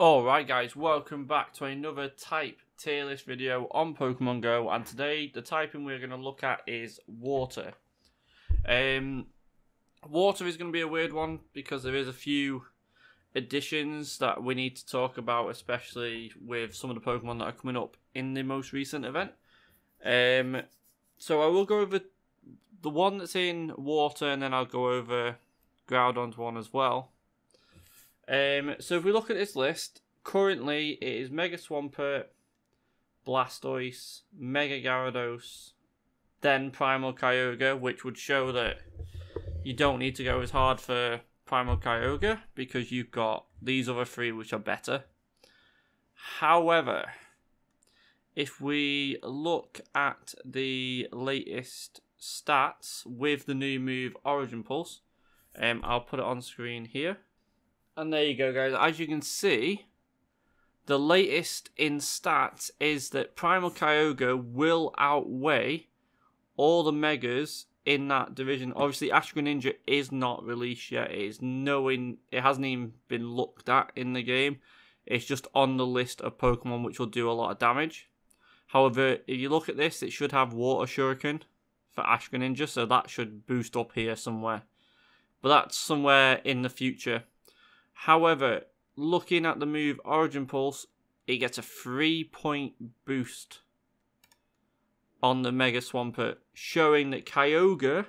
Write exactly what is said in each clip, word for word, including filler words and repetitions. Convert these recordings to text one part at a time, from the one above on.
Alright guys, welcome back to another type tier list video on Pokemon Go, and today the typing we're going to look at is water. Um, water is going to be a weird one because there is a few additions that we need to talk about, especially with some of the Pokemon that are coming up in the most recent event. Um, so I will go over the one that's in water and then I'll go over Groudon's one as well. Um, so if we look at this list, currently it is Mega Swampert, Blastoise, Mega Gyarados, then Primal Kyogre, which would show that you don't need to go as hard for Primal Kyogre because you've got these other three which are better. However, if we look at the latest stats with the new move Origin Pulse, um, I'll put it on screen here. And there you go, guys. As you can see, the latest in stats is that Primal Kyogre will outweigh all the Megas in that division. Obviously, Ash Greninja is not released yet. It is knowing it hasn't even been looked at in the game. It's just on the list of Pokemon which will do a lot of damage. However, if you look at this, it should have Water Shuriken for Ash Greninja, so that should boost up here somewhere. But that's somewhere in the future. However, looking at the move Origin Pulse, it gets a three point boost on the Mega Swampert, showing that Kyogre,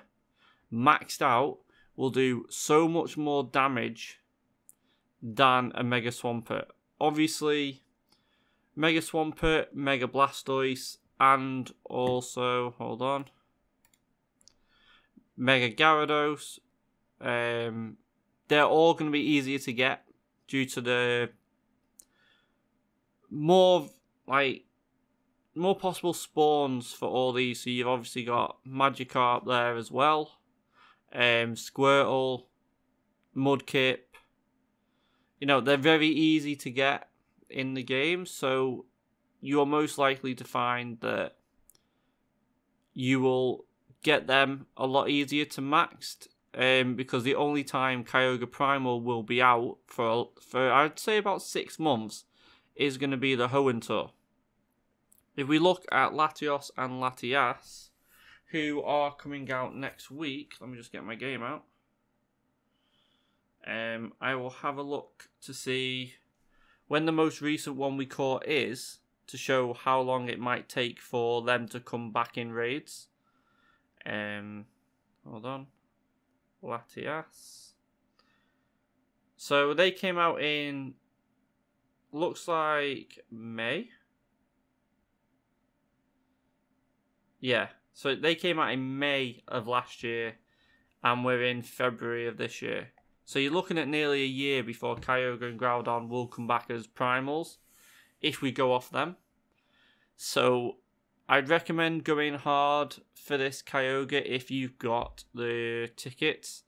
maxed out, will do so much more damage than a Mega Swampert. Obviously, Mega Swampert, Mega Blastoise, and also, hold on, Mega Gyarados, um... they're all going to be easier to get due to the more like more possible spawns for all these. So you've obviously got Magikarp there as well, um, Squirtle, Mudkip. You know, they're very easy to get in the game, so you're most likely to find that you will get them a lot easier to maxed. Um, because the only time Kyogre Primal will be out for, for I'd say about six months is going to be the Hoenn Tour. If we look at Latios and Latias, who are coming out next week, let me just get my game out. Um, I will have a look to see when the most recent one we caught is, to show how long it might take for them to come back in raids. Um, hold on. Latias. So they came out in, looks like May. Yeah, so they came out in May of last year, and we're in February of this year. So you're looking at nearly a year before Kyogre and Groudon will come back as primals, if we go off them. So I'd recommend going hard for this Kyogre if you've got the tickets.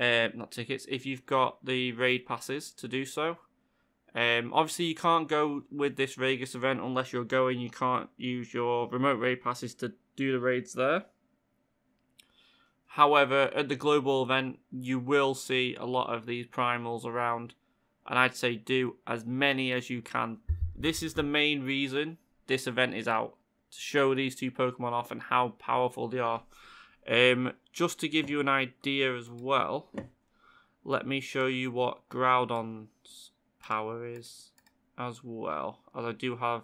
Um, not tickets, if you've got the raid passes to do so. Um, obviously, you can't go with this Vegas event unless you're going. You can't use your remote raid passes to do the raids there. However, at the global event, you will see a lot of these primals around. And I'd say do as many as you can. This is the main reason this event is out. To show these two Pokemon off and how powerful they are. Um, just to give you an idea as well, let me show you what Groudon's power is as well, as I do have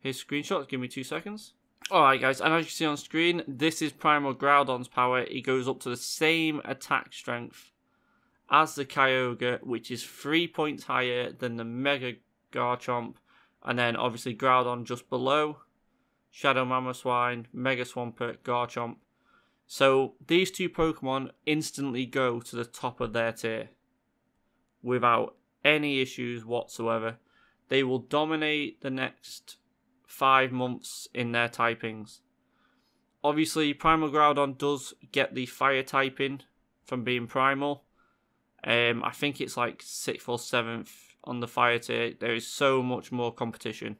his screenshots. Give me two seconds. Alright guys, and as you see on screen, this is Primal Groudon's power. He goes up to the same attack strength as the Kyogre, which is three points higher than the Mega Garchomp, and then obviously Groudon just below. Shadow Mamoswine, Mega Swampert, Garchomp. So these two Pokemon instantly go to the top of their tier without any issues whatsoever. They will dominate the next five months in their typings. Obviously, Primal Groudon does get the fire typing from being Primal. Um, I think it's like sixth or seventh on the fire tier. There is so much more competition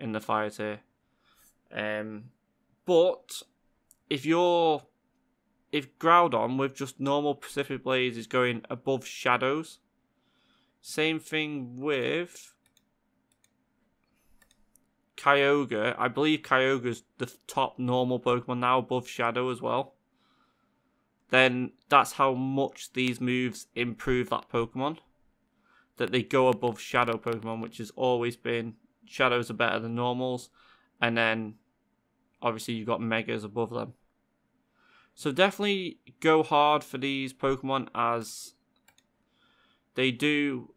in the fire tier. Um, but if you're, if Groudon with just normal Precipice Blades is going above Shadows, Same thing with Kyogre. I believe Kyogre's the top normal Pokemon now, above Shadow as well. Then that's how much these moves improve that Pokemon. That they go above Shadow Pokemon, which has always been Shadows are better than normals. And then, obviously, you've got Megas above them. So definitely go hard for these Pokemon, as they do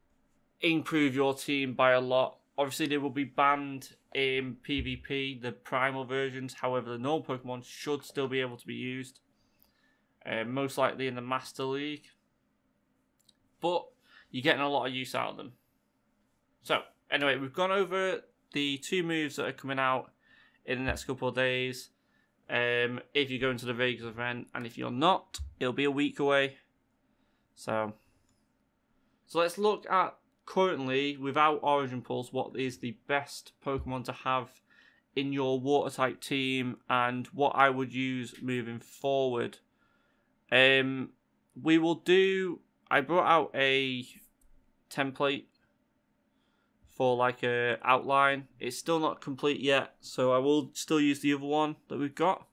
improve your team by a lot. Obviously, they will be banned in PvP, the primal versions. However, the normal Pokemon should still be able to be used. Uh, most likely in the Master League. But you're getting a lot of use out of them. So, anyway, we've gone over the two moves that are coming out in the next couple of days. Um, if you're going to the Vegas event, and if you're not, it'll be a week away. So, so let's look at currently, without Origin Pulse, what is the best Pokemon to have in your Water-type team, and what I would use moving forward. Um, we will do... I brought out a template for like a outline. It's still not complete yet, so I will still use the other one that we've got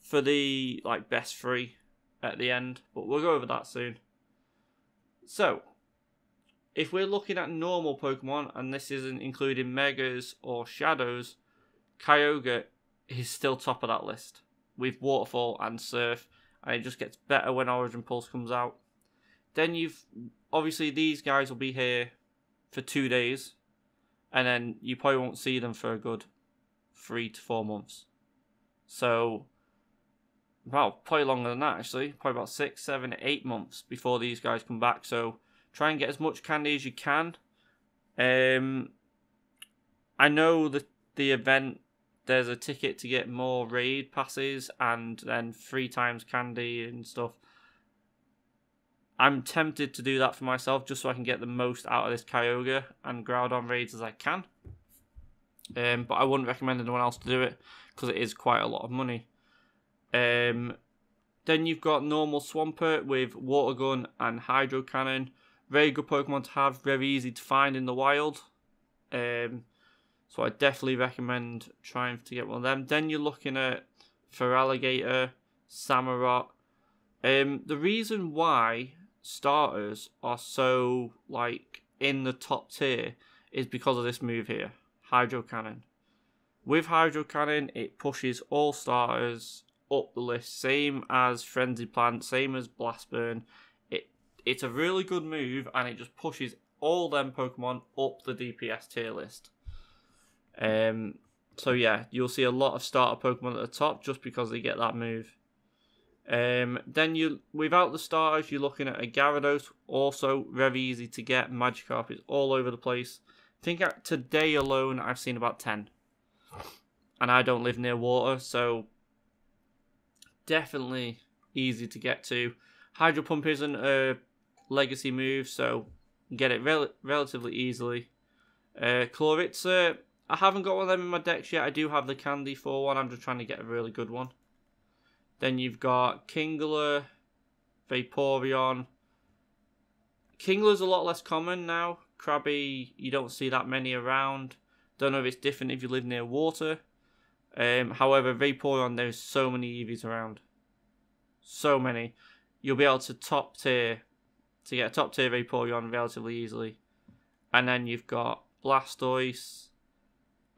for the like best three at the end, but we'll go over that soon. So if we're looking at normal Pokemon, and this isn't including Megas or Shadows, Kyogre is still top of that list with Waterfall and Surf, and it just gets better when Origin Pulse comes out. Then you've, obviously these guys will be here for two days, and then you probably won't see them for a good three to four months. So, well, probably longer than that actually, probably about six, seven, eight months before these guys come back. So try and get as much candy as you can. Um, I know that the event, there's a ticket to get more raid passes and then three times candy and stuff. I'm tempted to do that for myself just so I can get the most out of this Kyogre and Groudon raids as I can. Um, but I wouldn't recommend anyone else to do it because it is quite a lot of money. Um, then you've got normal Swampert with Water Gun and Hydro Cannon. Very good Pokemon to have, very easy to find in the wild. Um, so I definitely recommend trying to get one of them. Then you're looking at Feraligatr, Samurott. Um, the reason why starters are so like in the top tier is because of this move here, Hydro Cannon. With Hydro Cannon, it pushes all starters up the list, same as Frenzy Plant, same as Blast Burn. It it's a really good move, and it just pushes all them Pokemon up the D P S tier list. Um, so yeah, you'll see a lot of starter Pokemon at the top just because they get that move. Um, then you, without the starters, you're looking at a Gyarados, also very easy to get. Magikarp is all over the place. I think today alone I've seen about ten, and I don't live near water, so definitely easy to get to. Hydro Pump isn't a legacy move, so you get it rel relatively easily. Uh, Clawitzer, I haven't got one of them in my decks yet. I do have the candy for one, I'm just trying to get a really good one. Then you've got Kingler, Vaporeon. Kingler's a lot less common now. Krabby, you don't see that many around. Don't know if it's different if you live near water. Um, however, Vaporeon, there's so many E Vs around. So many. You'll be able to top tier, to get a top tier Vaporeon relatively easily. And then you've got Blastoise.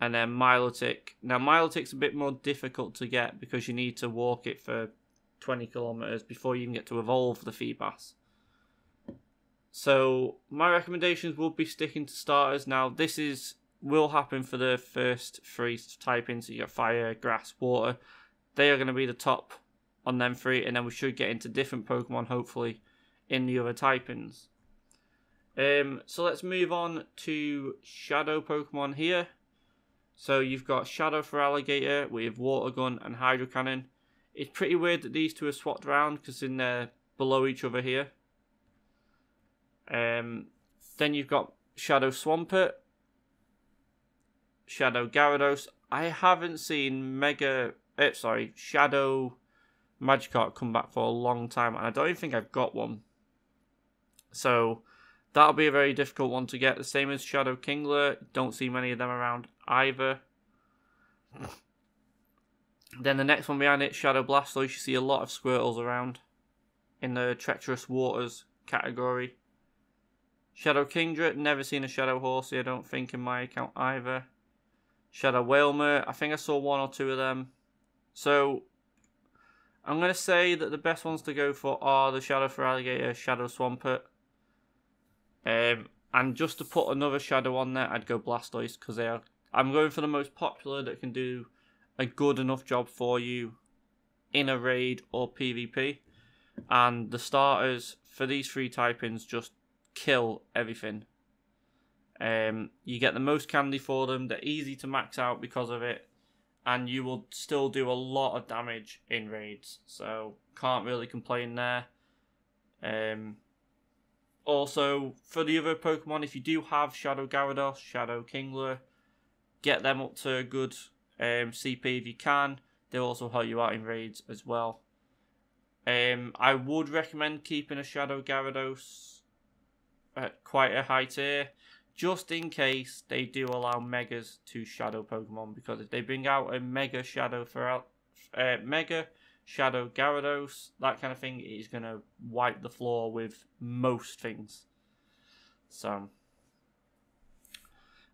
And then Milotic. Now Milotic's a bit more difficult to get because you need to walk it for twenty kilometers before you can get to evolve the Feebas. So my recommendations would be sticking to starters. Now this is will happen for the first three typings. So you got fire, grass, water. They are going to be the top on them three, and then we should get into different Pokemon hopefully in the other typings. Um, so let's move on to Shadow Pokemon here. So you've got Shadow Feraligatr with Water Gun and Hydro Cannon. It's pretty weird that these two are swapped around because in they're below each other here. Um, then you've got Shadow Swampert, Shadow Gyarados. I haven't seen Mega, uh, sorry, Shadow Magikarp come back for a long time, and I don't even think I've got one. So That'll be a very difficult one to get. The same as Shadow Kingler. Don't see many of them around either. Then the next one behind it, Shadow Blastoise. You see a lot of Squirtles around in the Treacherous Waters category. Shadow Kingdra, never seen a Shadow Horsey, I don't think, in my account either. Shadow Wailmer, I think I saw one or two of them. So, I'm going to say that the best ones to go for are the Shadow Feraligatr, Shadow Swampert. Um, and just to put another Shadow on there, I'd go Blastoise, because they are. I'm going for the most popular that can do a good enough job for you in a raid or PvP. And the starters for these three typings just kill everything. Um, you get the most candy for them, they're easy to max out because of it, and you will still do a lot of damage in raids, so can't really complain there. Um, also, for the other Pokemon, if you do have Shadow Gyarados, Shadow Kingler, get them up to a good um, C P if you can. They'll also help you out in raids as well. Um, I would recommend keeping a Shadow Gyarados at quite a high tier, just in case they do allow Megas to Shadow Pokemon, because if they bring out a Mega Shadow Feral, uh, Mega Shadow Gyarados, that kind of thing, it is going to wipe the floor with most things. So,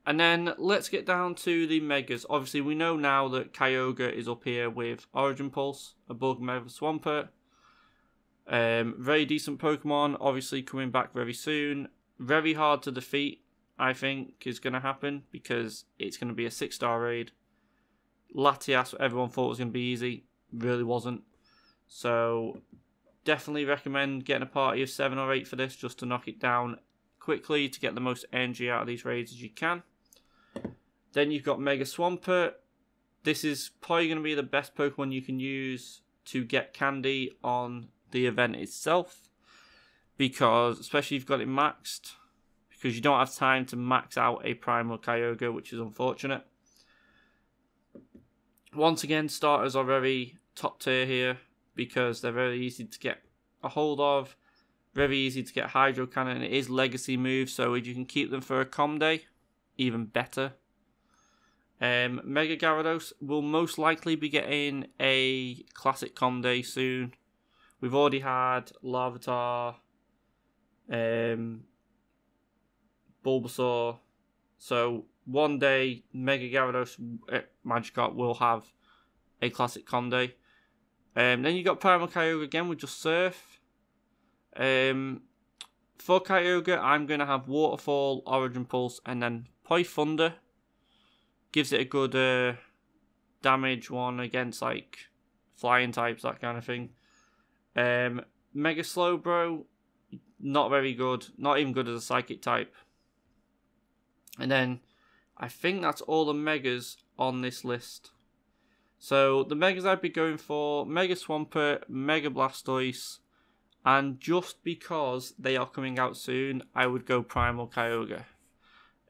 and then let's get down to the Megas. Obviously, we know now that Kyogre is up here with Origin Pulse, above Mega Swampert. Um, very decent Pokemon, obviously coming back very soon. Very hard to defeat, I think, is going to happen, because it's going to be a six star raid. Latias, everyone thought was going to be easy, really wasn't. So, definitely recommend getting a party of seven or eight for this, just to knock it down quickly, to get the most energy out of these raids as you can. Then you've got Mega Swampert. This is probably going to be the best Pokemon you can use to get candy on the event itself, because especially if you've got it maxed, because you don't have time to max out a Primal Kyogre, which is unfortunate. Once again, starters are very top tier here because they're very easy to get a hold of, very easy to get Hydro Cannon. It is legacy move, so if you can keep them for a comm day, even better. Um, Mega Gyarados will most likely be getting a classic comm day soon. We've already had Larvitar, um, Bulbasaur, so one day Mega Gyarados, uh, Magikarp will have a classic comm day. Um, then you got Primal Kyogre again with just Surf. Um, for Kyogre, I'm going to have Waterfall, Origin Pulse, and then probably Thunder. Gives it a good uh, damage one against like flying types, that kind of thing. Um, Mega Slowbro, not very good, not even good as a psychic type. And then I think that's all the Megas on this list. So the Megas I'd be going for, Mega Swampert, Mega Blastoise, and just because they are coming out soon, I would go Primal Kyogre.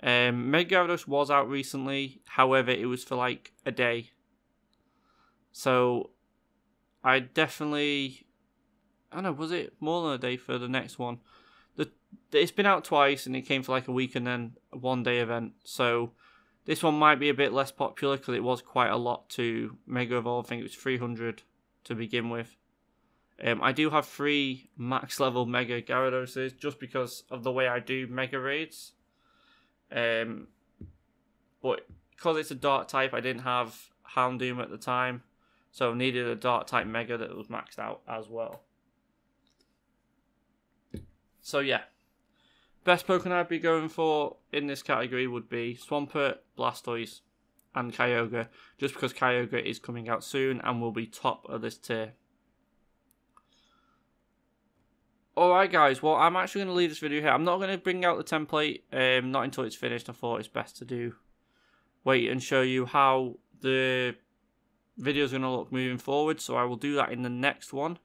Um, Mega Gyarados was out recently, however it was for like a day. So I definitely... I don't know, was it more than a day for the next one? The, it's been out twice, and it came for like a week and then a one-day event. So this one might be a bit less popular because it was quite a lot to Mega Evolve. I think it was three hundred to begin with. Um, I do have three max-level Mega Gyarados just because of the way I do Mega Raids. Um, but because it's a Dark type, I didn't have Houndoom at the time. So I needed a Dark type Mega that was maxed out as well. So yeah, best Pokemon I'd be going for in this category would be Swampert, Blastoise, and Kyogre, just because Kyogre is coming out soon and will be top of this tier. Alright guys, well I'm actually going to leave this video here. I'm not going to bring out the template, um, not until it's finished. I thought it's best to do wait and show you how the video is going to look moving forward, so I will do that in the next one.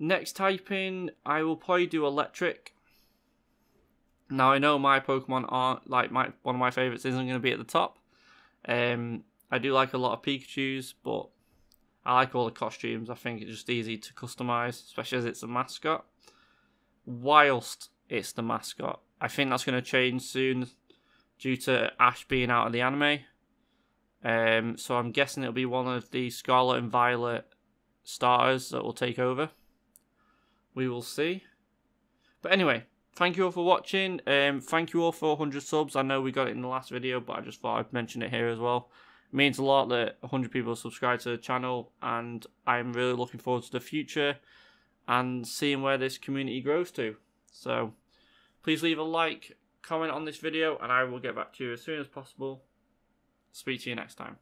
Next typing, I will probably do Electric. Now I know my Pokemon aren't like my one of my favourites isn't going to be at the top. Um, I do like a lot of Pikachu's, but I like all the costumes. I think it's just easy to customise, especially as it's a mascot. Whilst it's the mascot, I think that's going to change soon due to Ash being out of the anime. Um, so I'm guessing it'll be one of the Scarlet and Violet starters that will take over. We will see. But anyway, thank you all for watching. Um, thank you all for one hundred subs. I know we got it in the last video, but I just thought I'd mention it here as well. It means a lot that one hundred people subscribe to the channel, and I'm really looking forward to the future and seeing where this community grows to. So please leave a like, comment on this video, and I will get back to you as soon as possible. Speak to you next time.